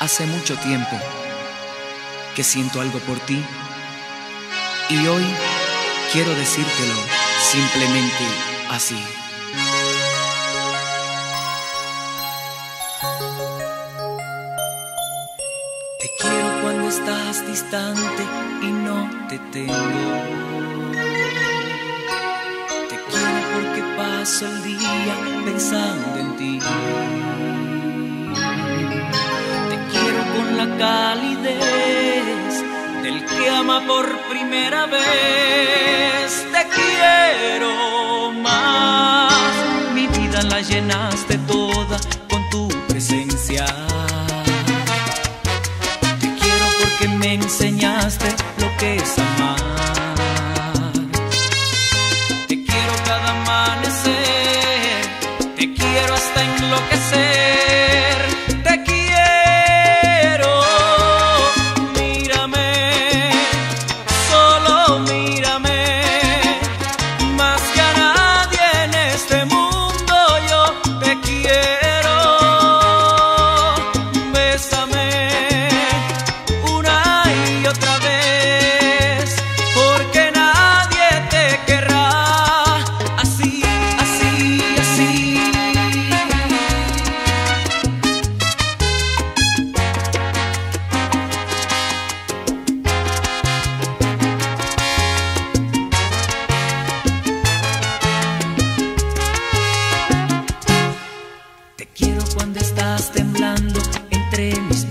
Hace mucho tiempo que siento algo por ti y hoy quiero decírtelo simplemente así. Te quiero cuando estás distante y no te tengo. Te quiero porque paso el día pensando en ti. La calidez del que ama por primera vez. Te quiero más. Mi vida la llenaste toda con tu presencia. Te quiero porque me enseñaste lo que es amar. Te quiero cada amanecer. Te quiero hasta enloquecer. Te quiero cuando estás temblando entre mis manos.